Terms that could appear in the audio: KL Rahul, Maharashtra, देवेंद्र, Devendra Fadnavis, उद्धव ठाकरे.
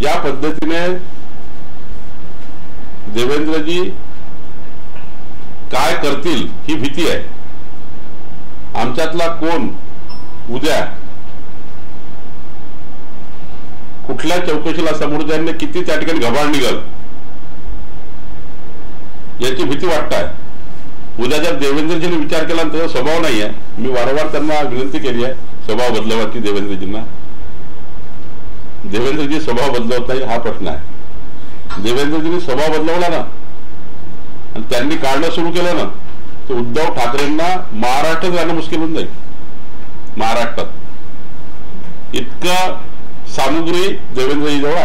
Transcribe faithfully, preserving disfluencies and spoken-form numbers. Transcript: ज्या पद्धतीने देवेंद्रजी काय करतील ही भीती आहे। आमच्यातला कोण उद्या कुठल्या चौकशीला समोर जाण्याने किती त्या ठिकाणी घबाड निघल याची भीती वाटते। उद्या जर देवेंद्रजीने विचार केला तर स्वभाव नाही आहे, मी वारंवार त्यांना विनंती केली आहे स्वभाव बदलावा की देवेंद्रजींना। देवेंद्रजी स्वभाव बदलवता येईल हा प्रश्न आहे। देवेंद्रजींनी स्वभाव बदलवला ना आणि त्यांनी काढणं सुरू केलं ना तर उद्धव ठाकरेंना महाराष्ट्रात जाणं मुश्किल होऊन जाईल। महाराष्ट्रात इतका सामुग्री देवेंद्रजी जवळ